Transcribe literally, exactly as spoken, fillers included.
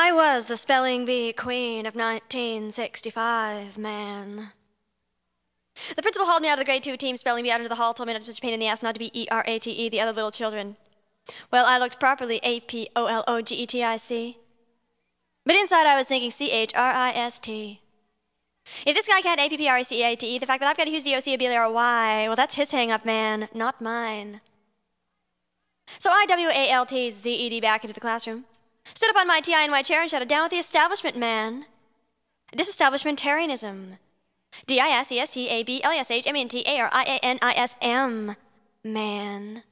I was the spelling bee queen of nineteen sixty-five, man. The principal hauled me out of the grade two team spelling bee out into the hall, told me that it was such a pain in the ass not to be E R A T E, the other little children. Well, I looked properly A P O L O G E T I C. But inside I was thinking C H R I S T. If this guy can't A P P R E C E A T E, the fact that I've got a huge V O C A B L R Y, well, that's his hang-up, man, not mine. So I W A L T Z E D back into the classroom, stood up on my T I N Y chair and shouted, "Down with the establishment, man." Disestablishmentarianism. D I S E S T A B L E S H M E N T A R I A N I S M, man.